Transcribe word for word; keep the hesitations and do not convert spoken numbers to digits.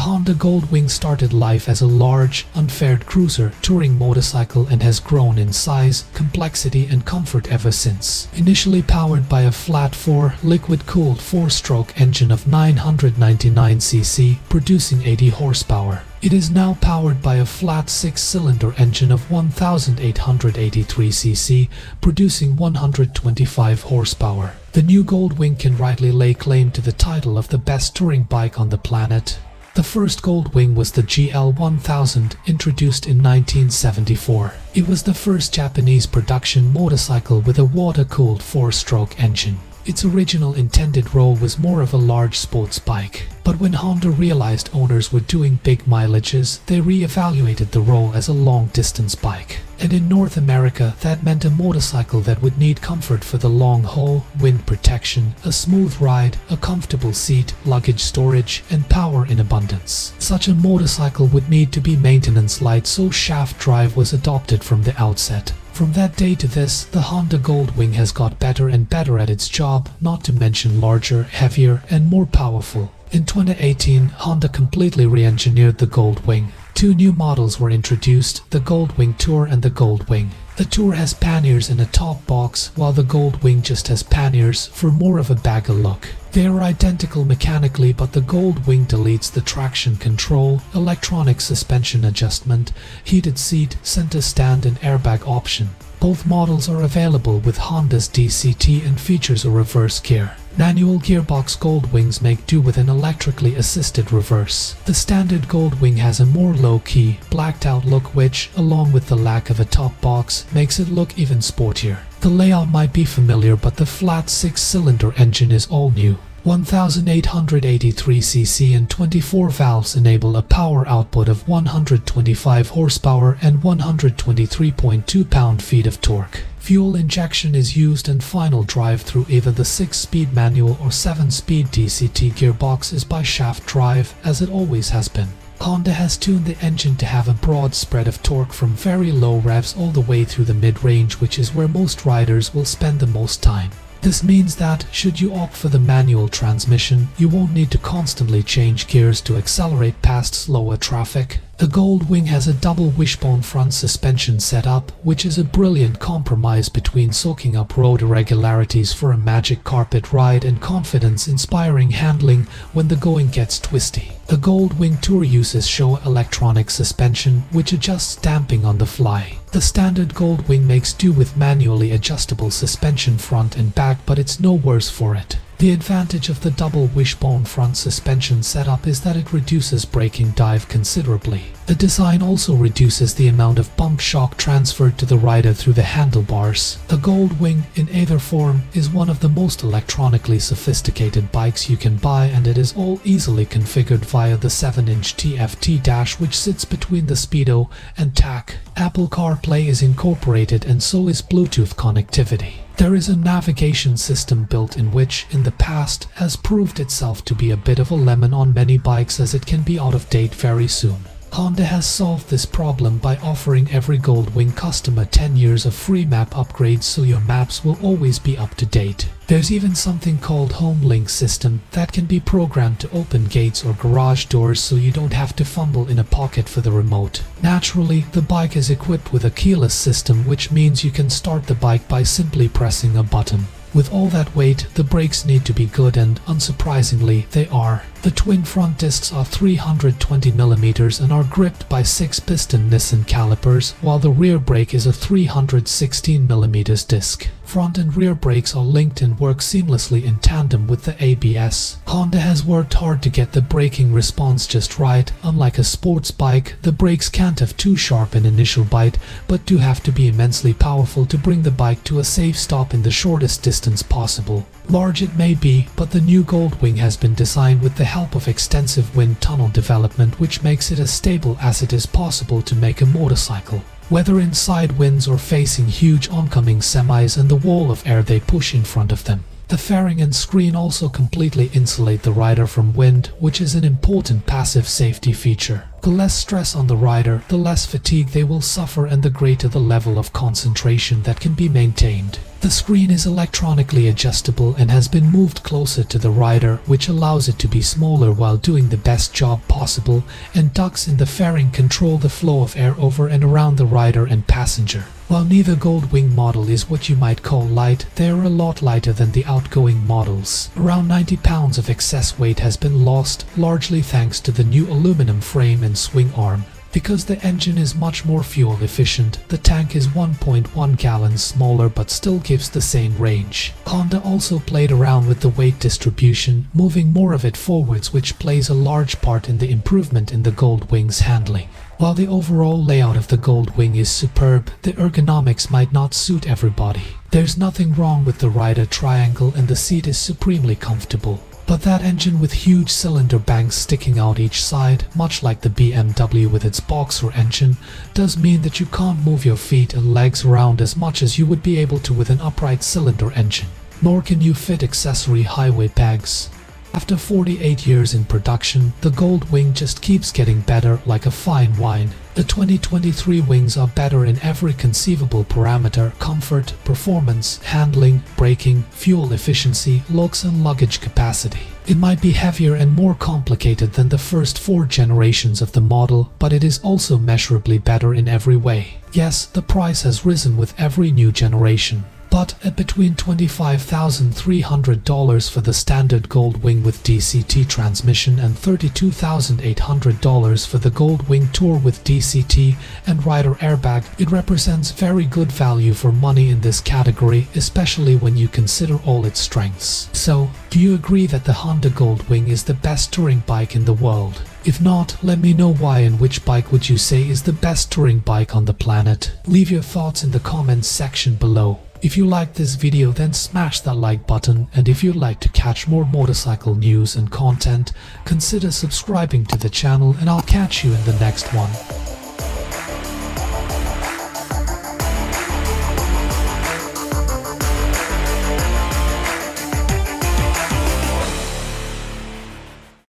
The Honda Goldwing started life as a large, unfaired cruiser touring motorcycle and has grown in size, complexity and comfort ever since. Initially powered by a flat-four, liquid-cooled four-stroke engine of nine hundred ninety-nine c c, producing eighty horsepower. It is now powered by a flat six-cylinder engine of one thousand eight hundred eighty-three c c, producing one hundred twenty-five horsepower. The new Goldwing can rightly lay claim to the title of the best touring bike on the planet. The first Goldwing was the G L one thousand, introduced in nineteen seventy-four. It was the first Japanese production motorcycle with a water-cooled four-stroke engine. Its original intended role was more of a large sports bike, but when Honda realized owners were doing big mileages, they re-evaluated the role as a long-distance bike. And in North America, that meant a motorcycle that would need comfort for the long haul, wind protection, a smooth ride, a comfortable seat, luggage storage, and power in abundance. Such a motorcycle would need to be maintenance light, so shaft drive was adopted from the outset. From that day to this, the Honda Goldwing has got better and better at its job, not to mention larger, heavier, and more powerful. In twenty eighteen, Honda completely re-engineered the Goldwing. Two new models were introduced, the Goldwing Tour and the Goldwing. The Tour has panniers in a top box, while the Goldwing just has panniers for more of a bagger look. They are identical mechanically, but the Goldwing deletes the traction control, electronic suspension adjustment, heated seat, center stand and airbag option. Both models are available with Honda's D C T and features a reverse gear. Manual gearbox Goldwings make do with an electrically assisted reverse. The standard Goldwing has a more low-key, blacked-out look which, along with the lack of a top box, makes it look even sportier. The layout might be familiar, but the flat six-cylinder engine is all new. one thousand eight hundred eighty-three c c and twenty-four valves enable a power output of one hundred twenty-five horsepower and one hundred twenty-three point two pound-feet of torque. Fuel injection is used and final drive through either the six-speed manual or seven-speed D C T gearbox is by shaft drive, as it always has been. Honda has tuned the engine to have a broad spread of torque from very low revs all the way through the mid-range, which is where most riders will spend the most time. This means that, should you opt for the manual transmission, you won't need to constantly change gears to accelerate past slower traffic. The Goldwing has a double wishbone front suspension setup, which is a brilliant compromise between soaking up road irregularities for a magic carpet ride and confidence-inspiring handling when the going gets twisty. The Goldwing Tour uses show electronic suspension, which adjusts damping on the fly. The standard Goldwing makes do with manually adjustable suspension front and back, but it's no worse for it. The advantage of the double wishbone front suspension setup is that it reduces braking dive considerably. The design also reduces the amount of bump shock transferred to the rider through the handlebars. The Goldwing, in either form, is one of the most electronically sophisticated bikes you can buy, and it is all easily configured via the seven-inch T F T dash which sits between the speedo and tack. Apple CarPlay is incorporated and so is Bluetooth connectivity. There is a navigation system built in which, in the past, has proved itself to be a bit of a lemon on many bikes as it can be out of date very soon. Honda has solved this problem by offering every Goldwing customer ten years of free map upgrades, so your maps will always be up to date. There's even something called HomeLink system that can be programmed to open gates or garage doors so you don't have to fumble in a pocket for the remote. Naturally, the bike is equipped with a keyless system, which means you can start the bike by simply pressing a button. With all that weight, the brakes need to be good and, unsurprisingly, they are. The twin front discs are three hundred twenty millimeters and are gripped by six-piston Nissan calipers, while the rear brake is a three hundred sixteen millimeter disc. Front and rear brakes are linked and work seamlessly in tandem with the A B S. Honda has worked hard to get the braking response just right. Unlike a sports bike, the brakes can't have too sharp an initial bite, but do have to be immensely powerful to bring the bike to a safe stop in the shortest distance possible. Large it may be, but the new Goldwing has been designed with the help of extensive wind tunnel development, which makes it as stable as it is possible to make a motorcycle. Whether in side winds or facing huge oncoming semis and the wall of air they push in front of them, The fairing and screen also completely insulate the rider from wind, which is an important passive safety feature. The less stress on the rider, the less fatigue they will suffer and the greater the level of concentration that can be maintained. The screen is electronically adjustable and has been moved closer to the rider, which allows it to be smaller while doing the best job possible, and ducts in the fairing control the flow of air over and around the rider and passenger. While neither Goldwing model is what you might call light, they are a lot lighter than the outgoing models. Around ninety pounds of excess weight has been lost, largely thanks to the new aluminum frame and swing arm. Because the engine is much more fuel efficient, the tank is one point one gallons smaller but still gives the same range. Honda also played around with the weight distribution, moving more of it forwards, which plays a large part in the improvement in the Goldwing's handling. While the overall layout of the Goldwing is superb, the ergonomics might not suit everybody. There's nothing wrong with the rider triangle and the seat is supremely comfortable. But that engine with huge cylinder banks sticking out each side, much like the B M W with its boxer engine, does mean that you can't move your feet and legs around as much as you would be able to with an upright cylinder engine. Nor can you fit accessory highway bags. After forty-eight years in production, the Goldwing just keeps getting better like a fine wine. The twenty twenty-three wings are better in every conceivable parameter: comfort, performance, handling, braking, fuel efficiency, looks and luggage capacity. It might be heavier and more complicated than the first four generations of the model, but it is also measurably better in every way. Yes, the price has risen with every new generation. But at between twenty-five thousand three hundred dollars for the standard Goldwing with D C T transmission and thirty-two thousand eight hundred dollars for the Goldwing Tour with D C T and rider airbag, it represents very good value for money in this category, especially when you consider all its strengths. So, do you agree that the Honda Goldwing is the best touring bike in the world? If not, let me know why, and which bike would you say is the best touring bike on the planet. Leave your thoughts in the comments section below. If you liked this video, then smash that like button, and if you'd like to catch more motorcycle news and content, consider subscribing to the channel, and I'll catch you in the next one.